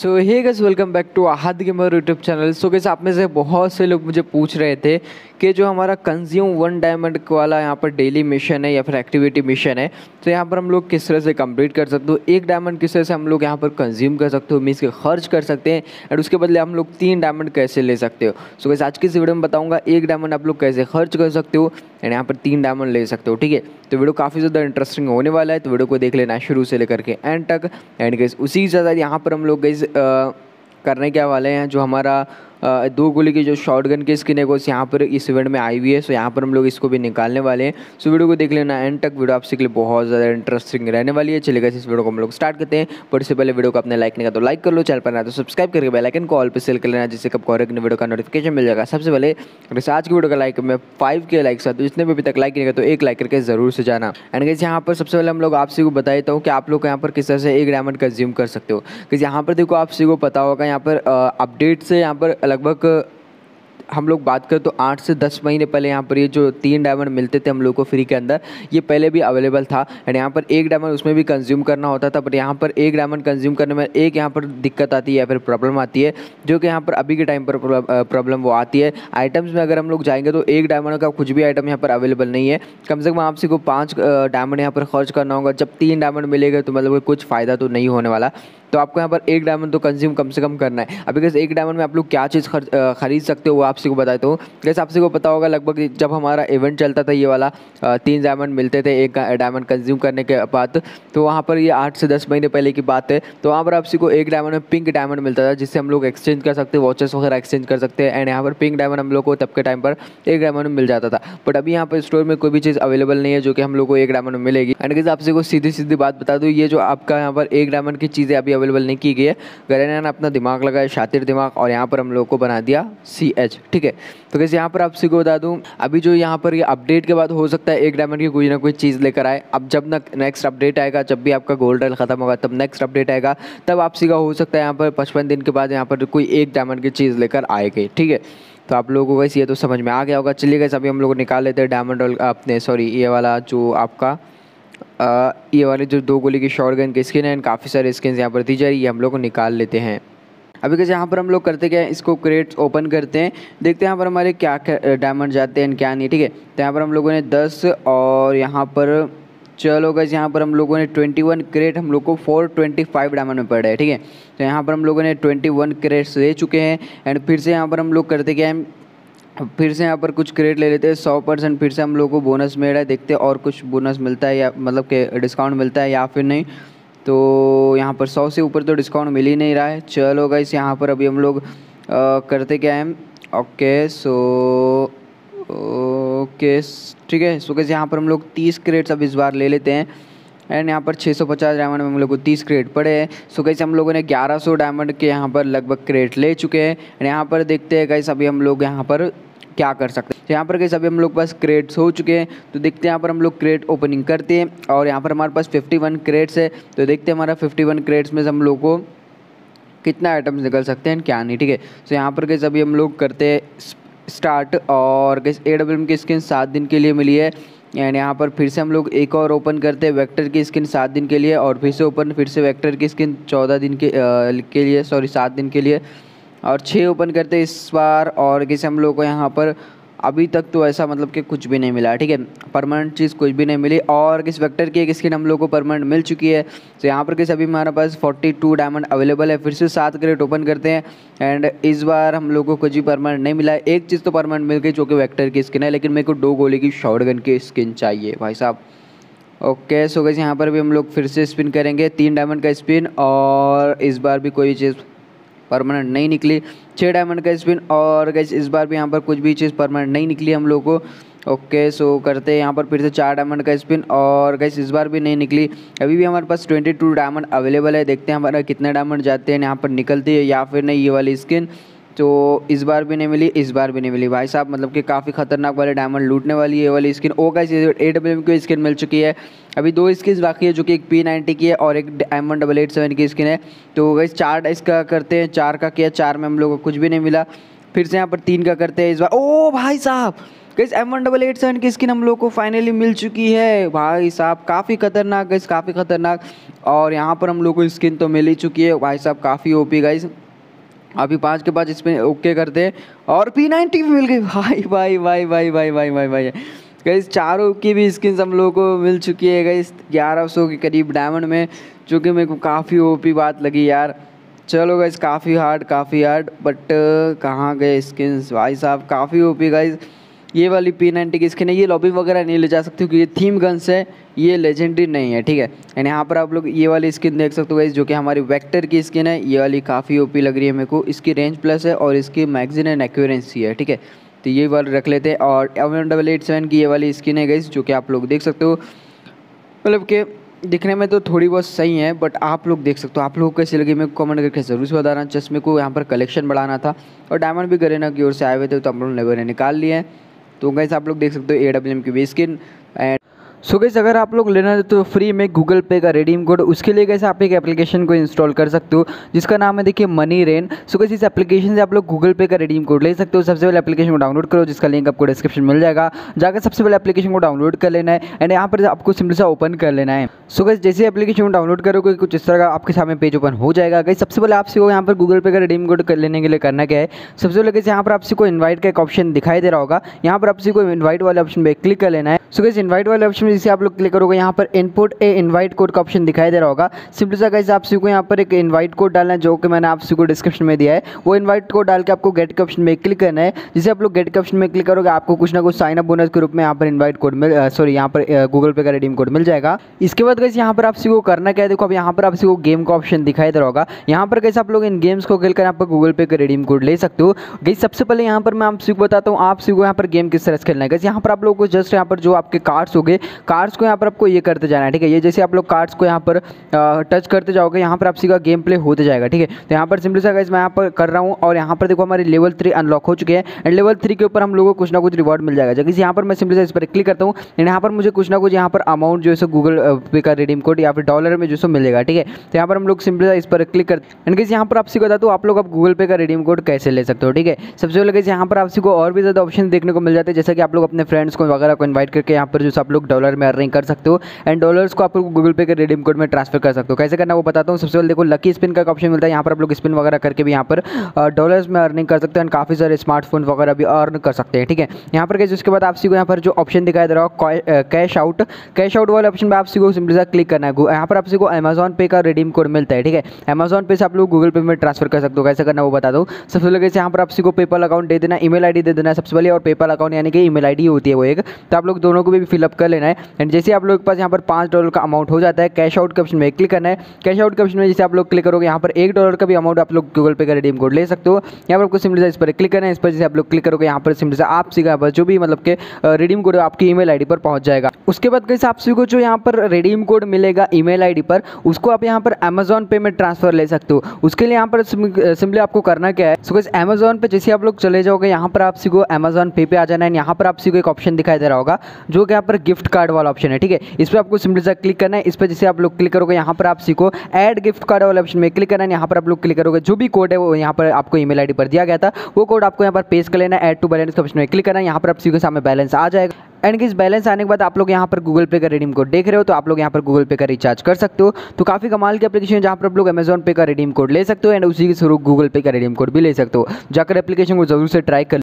So hey guys, welcome back to Ahad gamer YouTube channel. So guys, आप में से बहुत से लोग मुझे पूछ रहे थे कि जो हमारा कंज्यूम 1 डायमंड वाला यहाँ पर डेली मिशन है या फिर एक्टिविटी मिशन है, तो यहाँ पर हम लोग किस तरह से कंप्लीट कर सकते हो, 1 डायमंड किस तरह से हम लोग यहाँ पर कंज्यूम कर सकते हो, मीन्स के खर्च कर सकते हैं, और उसके बदले हम लोग 3 डायमंड कैसे ले सकते हो। सो गाइस, आज की इस वीडियो में बताऊँगा 1 डायमंड आप लोग कैसे खर्च कर सकते हो एंड यहाँ पर 3 डायमंड ले सकते हो। ठीक है, तो वीडियो काफ़ी ज़्यादा इंटरेस्टिंग होने वाला है, तो वीडियो को देख लेना शुरू से लेकर के एंड तक। एंड गाइस, उसी के साथ यहाँ पर हम लोग गाइस करने क्या वाले हैं, जो हमारा 2 गोली की जो शॉटगन की स्किन है वो यहाँ पर इस इवेंट में आई हुई है। सो यहाँ पर हम लोग इसको भी निकालने वाले हैं। सो वीडियो को देख लेना एंड तक, वीडियो आपसे के लिए बहुत ज़्यादा इंटरेस्टिंग रहने वाली है। चलिए इस वीडियो को हम लोग स्टार्ट करते हैं, पर इससे पहले वीडियो को आपने लाइक नहीं किया तो लाइक कर लो, चैनल पर ना तो सब्सक्राइब करके बेल आइकन को ऑल पे सेल कर लेना, जिससे कब करेक्ट वीडियो का नोटिफिकेशन मिल जाएगा। सबसे पहले जैसे आज की वीडियो का लाइक में 5K लाइक्स है, तो जिसने भी अभी तक लाइक नहीं किया तो एक लाइक करके ज़रूर से जाना। एंड गाइस, यहाँ पर सबसे पहले हम लोग आपसे को बता देता हूँ कि आप लोग यहाँ पर किस तरह से 1 डायमंड कंज्यूम कर सकते हो। क्योंकि यहाँ पर देखो, आपसे को पता होगा यहाँ पर अपडेट से यहाँ पर लगभग हम लोग बात करें तो 8 से 10 महीने पहले यहाँ पर ये जो 3 डायमंड मिलते थे हम लोग को फ्री के अंदर, ये पहले भी अवेलेबल था। एंड यहाँ पर 1 डायमंड उसमें भी कंज्यूम करना होता था, बट यहाँ पर 1 डायमंड कंज्यूम करने में एक यहाँ पर दिक्कत आती है या फिर प्रॉब्लम आती है, जो कि यहाँ पर अभी के टाइम पर प्रॉब्लम वो आती है। आइटम्स में अगर हम लोग जाएंगे तो 1 डायमंड का कुछ भी आइटम यहाँ पर अवेलेबल नहीं है। कम से कम आपसे को 5 डायमंड यहाँ पर खर्च करना होगा। जब 3 डायमंड मिलेंगे तो मतलब कुछ फ़ायदा तो नहीं होने वाला, तो आपको यहाँ पर 1 डायमंड तो कंज्यूम कम से कम करना है। अभी कैसे 1 डायमंड में आप लोग क्या चीज़ खरीद सकते हो वो आपसे को बताते हो। जैसे आपसे को पता होगा, लगभग जब हमारा इवेंट चलता था ये वाला, 3 डायमंड मिलते थे 1 डायमंड कंज्यूम करने के बाद, तो वहाँ पर ये 8 से 10 महीने पहले की बात है। तो वहाँ पर आपसे को 1 डायमंड में पिंक डायमंड मिलता था, जिससे हम लोग एक्सचेंज कर सकते, वॉचेस वगैरह एक्सचेंज कर सकते हैं। एंड यहाँ पर पिंक डायमंड हम लोग को तब के टाइम पर 1 डायमंड में मिल जाता था, बट अभी यहाँ पर स्टोर में कोई भी चीज़ अवेलेबल नहीं है जो कि हम लोग को 1 डायमंड में मिलेगी। एंड कैसे आपसे को सीधी सीधी बात बता दूँ, ये जो आपका यहाँ पर 1 डायमंड की चीज़ें अभी अवेलेबल नहीं की गई है। गरेना ने अपना दिमाग लगाया, शातिर दिमाग, और यहाँ पर हम लोग को बना दिया CH। ठीक है, तो कैसे यहाँ पर आपसे को बता दूँ, अभी जो यहाँ पर ये अपडेट के बाद हो सकता है 1 डायमंड की कोई ना कोई चीज़ लेकर आए। अब जब ना नेक्स्ट अपडेट आएगा, जब भी आपका गोल्ड रेल खत्म होगा तब नेक्स्ट अपडेट आएगा, तब आपसे का हो सकता है यहाँ पर 55 दिन के बाद यहाँ पर कोई 1 डायमंड की चीज़ लेकर आएगी। ठीक है, तो आप लोगों को कैसे ये तो समझ में आ गया होगा। चलिए कैसे अभी हम लोग निकाल लेते हैं डायमंड अपने, सॉरी ये वाला जो आपका ये वाले जो 2 गोली की शॉटगन की स्किन है, एंड काफ़ी सारे स्किन यहाँ पर दी जा रही है, हम लोग को निकाल लेते हैं। अभी कैसे यहाँ पर हम लोग करते क्या है, इसको क्रेट्स ओपन करते हैं, देखते हैं यहाँ पर हमारे क्या डायमंड जाते हैं क्या नहीं। ठीक है, तो यहाँ पर हम लोगों ने 10 और यहाँ पर चलो गैस, यहाँ पर हम लोगों ने 21 क्रेट हम लोग को 425 डायमंड में पड़ रहा है। ठीक है, तो यहाँ पर हम लोगों ने 21 क्रेट्स ले चुके हैं। एंड फिर से यहाँ पर हम लोग करते क्या है, फिर से यहाँ पर कुछ क्रेट ले लेते हैं, 100% फिर से हम लोग को बोनस मिल रहा है। देखते हैं और कुछ बोनस मिलता है या मतलब के डिस्काउंट मिलता है या फिर नहीं। तो यहाँ पर 100 से ऊपर तो डिस्काउंट मिल ही नहीं रहा है। चलो गाइस, यहाँ पर अभी हम लोग करते क्या है, ओके सो ओके ठीक है। सो कैसे यहाँ पर हम लोग 30 क्रेट्स अब इस बार ले लेते हैं। एंड यहाँ पर 650 डायमंड में हम लोग को 30 क्रेट पड़े हैं। सो गाइस, हम लोगों ने 1100 डायमंड के यहाँ पर लगभग क्रेट ले चुके हैं। एंड यहाँ पर देखते हैं गाइस अभी हम लोग यहाँ पर क्या कर सकते हैं। तो यहाँ पर कैसे अभी हम लोग पास क्रेट्स हो चुके हैं, तो देखते हैं यहाँ पर हम लोग क्रेट ओपनिंग करते हैं, और यहाँ पर हमारे पास 51 क्रेट्स है। तो देखते हैं हमारा 51 क्रेट्स में से हम लोग को कितना आइटम्स निकल सकते हैं क्या नहीं। ठीक है, तो यहाँ पर कैसे अभी हम लोग करते हैं स्टार्ट, और कैसे AWM की स्किन 7 दिन के लिए मिली है। एंड यहाँ पर फिर से हम लोग एक और ओपन करते हैं, वेक्टर की स्किन 7 दिन के लिए, और फिर से ओपन, फिर से वेक्टर की स्किन 14 दिन के लिए, सॉरी 7 दिन के लिए, और 6 ओपन करते हैं इस बार। और कैसे हम लोग को यहाँ पर अभी तक तो ऐसा मतलब कि कुछ भी नहीं मिला। ठीक है, परमानेंट चीज़ कुछ भी नहीं मिली, और किस वेक्टर की एक स्किन हम लोग को परमानेंट मिल चुकी है। तो यहाँ पर कैसे अभी हमारे पास 42 डायमंड अवेलेबल है। फिर से 7 क्रेट ओपन करते हैं, एंड इस बार हम लोग को कुछ भी परमानेंट नहीं मिला है। एक चीज़ तो परमानेंट मिल गई जो कि वेक्टर की स्किन है, लेकिन मेरे को 2 गोली की शॉटगन की स्किन चाहिए भाई साहब। ओके सो कैसे यहाँ पर भी हम लोग फिर से स्पिन करेंगे, 3 डायमंड का स्पिन, और इस बार भी कोई चीज़ परमानेंट नहीं निकली। 6 डायमंड का स्पिन, और गैस इस बार भी यहाँ पर कुछ भी चीज़ परमानेंट नहीं निकली हम लोग को। ओके सो करते हैं यहाँ पर फिर से 4 डायमंड का स्पिन, और गैस इस बार भी नहीं निकली। अभी भी हमारे पास 22 डायमंड अवेलेबल है। देखते हैं हमारा कितने डायमंड जाते हैं यहाँ पर निकलती है या फिर नहीं ये वाली स्किन। तो इस बार भी नहीं मिली, इस बार भी नहीं मिली भाई साहब, मतलब कि काफ़ी खतरनाक वाले डायमंड लूटने वाली है ये वाली स्किन। ओ गाइस, AWM की स्किन मिल चुकी है। अभी 2 स्किन बाकी है, जो कि एक P90 की है और एक M1887 की स्किन है। तो गाइस 4 इसका करते हैं, 4 का किया, 4 में हम लोग को कुछ भी नहीं मिला। फिर से यहाँ पर 3 का करते हैं इस बार। ओ भाई साहब, गाइस M1887 की स्किन हम लोग को फाइनली मिल चुकी है। भाई साहब काफ़ी खतरनाक गाइस, काफ़ी खतरनाक। और यहाँ पर हम लोग को स्किन तो मिल ही चुकी है। भाई साहब काफ़ी ओपी गाइस। अभी 5 के बाद इसमें ओके कर दे और P90 भी मिल गई। भाई भाई भाई भाई भाई भाई भाई भाई गाइस, चारों की भी स्किन हम लोगों को मिल चुकी है गाइस 1100 के करीब डायमंड में, जो कि मेरे को काफ़ी ओपी बात लगी यार। चलो गाइस, काफ़ी हार्ड बट कहाँ गए स्किन्स भाई साहब, काफ़ी ओपी गाइस। ये वाली P90 की स्किन है, ये लॉबी वगैरह नहीं ले जा सकती क्योंकि ये थीम गन्स है, ये लेजेंडरी नहीं है, ठीक है। एंड यहाँ पर आप लोग ये वाली स्किन देख सकते हो गाइस, जो कि हमारी वेक्टर की स्किन है। ये वाली काफ़ी ओपी लग रही है मेरे को। इसकी रेंज प्लस है और इसकी मैगजीन एंड एक्यूरेंसी है, ठीक है। तो ये वाली रख लेते हैं। और M1887 की ये वाली स्किन है गाइस, जो कि आप लोग देख सकते हो। मतलब कि दिखने में तो थोड़ी बहुत सही है बट आप लोग देख सकते हो, आप लोगों को कैसी लगी मेरे को कमेंट करके ज़रूर से बताना। चश्मे को यहाँ पर कलेक्शन बढ़ाना था और डायमंड भी गरेना की ओर से आए हुए थे, तो हम लोगों ने गरेना निकाल लिए हैं। तो गाइस आप लोग देख सकते हो AWM की भी स्किन। एंड सो गाइस अगर आप लोग लेना है तो फ्री में गूगल पे का रिडीम कोड, उसके लिए गाइस आप एक एप्लीकेशन को इंस्टॉल कर सकते हो जिसका नाम है देखिए मनी रेन। सो गाइस इस एप्लीकेशन से आप लोग गूगल पे का रिडीम कोड ले सकते हो। सबसे पहले एप्लीकेशन को डाउनलोड करो, जिसका लिंक आपको डिस्क्रिप्शन मिल जाएगा। जाकर सबसे पहले एप्लीकेशन को डाउनलोड कर लेना है एंड यहाँ पर आपको सिंपल सा ओपन कर लेना है। सो गाइस जैसे एप्लीकेशन को डाउनलोड करोगे कुछ इस तरह का आपके सामने पेज ओपन हो जाएगा। गाइस सबसे पहले आपसे को यहाँ पर गूगल पे का रिडीम कोड लेने के लिए करना क्या है, सबसे पहले गाइस यहाँ पर आपसे को इन्वाइट का एक ऑप्शन दिखाई दे रहा होगा। यहाँ पर आपसे को इन्वाइट वाले ऑप्शन पर क्लिक कर लेना है। सो गाइस इन्वाइट वाले ऑप्शन जिसे आप लोग क्लिक करोगे, यहाँ पर इनपुट ए इनवाइट कोड का ऑप्शन दिखाई दे रहा होगा। सिंपल सा गाइस आप सबको यहाँ पर एक इनवाइट कोड डालना है, जो कि मैंने आप सबको डिस्क्रिप्शन में दिया है। वो इनवाइट कोड डाल के आपको गेट के ऑप्शन में क्लिक करना है। जिसे आप लोग गेट के ऑप्शन में क्लिक करोगे, आपको कुछ ना कुछ साइन अप बोनस के रूप में यहाँ पर इनवाइट कोड यहाँ पर गूगल पे का रिडीम कोड मिल जाएगा। इसके बाद गाइस यहाँ पर आप सबको करना क्या है, देखो अब यहाँ पर आप सबको गेम का ऑप्शन दिखाई दे रहा होगा। यहाँ पर गाइस आप लोग इन गेम्स को खेलकर यहाँ पर गूगल पे का रिडीम कोड ले सकते हो। गाइस सबसे पहले यहाँ पर मैं आप सबको बताता हूँ आप सबको यहाँ पर गेम किस तरह से खेलना है। गाइस यहाँ पर आप लोग को जस्ट यहाँ पर जो आपके कार्ड्स हो गए, कार्ड्स को यहाँ पर आपको ये करते जाना है, ठीक है। ये जैसे आप लोग कार्ड्स को यहाँ पर टच करते जाओगे, यहाँ पर आप सीधा गेम प्ले होते जाएगा, ठीक है। तो यहाँ पर सिंपली सा गाइस मैं यहाँ पर कर रहा हूँ और यहाँ पर देखो हमारे लेवल 3 अनलॉक हो चुके हैं एंड लेवल 3 के ऊपर हम लोगों को कुछ ना कुछ रिवॉर्ड मिल जाएगा। जबकि यहाँ पर मैं सिंपली सा इस पर क्लिक करता हूँ एंड यहाँ पर मुझे कुछ ना कुछ यहाँ पर अमाउंट जो है सो गूगल पे का रिडीम कोड या फिर डॉलर में जो सो मिलेगा, ठीक है। तो यहाँ पर हम लोग सिंपली सा इस पर क्लिक करते एंड यहाँ पर आपसे बताता हूँ आप लोग आप गूगल पे का रिडीम कोड कैसे ले सकते हो, ठीक है। सबसे पहले गाइस यहाँ पर आपसे को और भी ज़्यादा ऑप्शन देखने को मिल जाते हैं, जैसे कि आप लोग अपने फ्रेंड्स को वगैरह को इन्वाइट करके यहाँ पर जो आप लोग डॉलर में अर्निंग कर सकते हो एंड डॉलर्स को आप लोग गूगल पे के रिडीम कोड में ट्रांसफर कर सकते हो। कैसे करना वो बताता हूँ। सबसे पहले देखो लकी स्पिन का ऑप्शन मिलता है, यहाँ पर आप लोग स्पिन वगैरह करके भी यहाँ पर डॉलर्स में अर्निंग कर सकते हैं एंड काफ़ी सारे स्मार्टफोन वगैरह भी अर्न कर सकते हैं, ठीक है। यहाँ पर कैसे उसके बाद आपसी को यहाँ पर जो ऑप्शन दिखाई दे रहा होगा कैश आउट वाले ऑप्शन पर आपसी को सिंपल सा क्लिक करना है। यहाँ पर आपसी को अमेजॉन पे का रिडीम कोड मिलता है, ठीक है। अमेजॉन पे से आप लोग गूगल पे में ट्रांसफर कर सकते हो। कैसे करना वो बता दो। सबसे पहले कैसे यहाँ पर आपसी को पेपल अकाउंट दे देना, ईमेल आईडी दे देना सबसे पहले, और पेपल अकाउंट यानी कि ईमेल आईडी होती है वो एक, तो आप लोग दोनों को भी फिलअप कर लेना है। एंड जैसे आप लोग के पास यहाँ पर $5 का अमाउंट हो जाता है, कैश आउट के ऑप्शन में क्लिक करना है। कैश आउट के ऑप्शन में जैसे आप लोग क्लिक करोगे, यहाँ पर $1 का भी अमाउंट आप लोग गूगल पे का रिडीम कोड ले सकते हो। यहाँ पर आपको सिंपल सा इस पर क्लिक करना है। इस पर जैसे आप लोग क्लिक करोगे, यहाँ पर सिंपल सा आप सीखा पर जो भी मतलब के रिडीम कोड आपकी ईमेल आईडी पर पहुँच जाएगा। उसके बाद कैसे आप सीखो जो यहाँ पर रिडीम कोड मिलेगा ईमेल आईडी पर, उसको आप यहाँ पर अमेजॉन पे में ट्रांसफर ले सकते हो। उसके लिए यहाँ पर सिंपली आपको करना क्या है, सो गाइस अमेजॉन पे जैसे आप लोग चले जाओगे, यहाँ पर आप सीखो अमेजॉन पे पे आ जाना है। यहाँ पर आप सीखो एक ऑप्शन दिखाई दे रहा होगा जो कि यहाँ पर गिफ्ट कार्ड वाला ऑप्शन है, ठीक है। इस पर आपको सिंपल सा क्लिक करना है। इस पर जैसे आप लोग क्लिक करोगे, यहाँ पर आप सीखो ऐड गिफ्ट कार्ड वाले ऑप्शन में क्लिक करना है। यहाँ पर आप लोग क्लिक करोगे, जो भी कोड है वो यहाँ पर आपको ईमेल आईडी पर दिया गया था वो कोड आपको यहाँ पर पेस्ट कर लेना है। ऐड टू बैलेंस ऑप्शन में क्लिक करना है। यहाँ पर आप सीखो सामने बैलेंस आ जाएगा एंड गाइस बैलेंस आने के बाद आप लोग यहाँ पर गूगल पे का रिडीम कोड देख रहे हो, तो आप लोग यहाँ पर गूगल पे का रिचार्ज कर सकते हो। तो काफ़ी कमाल की एप्लीकेशन है जहाँ पर आप लोग अमेजॉन पे का रिडीम कोड ले सकते हो एंड उसी के थ्रू गूगल पे का रिडीम कोड भी ले सकते हो। जाकर एप्लीकेशन को जरूर से ट्राई कर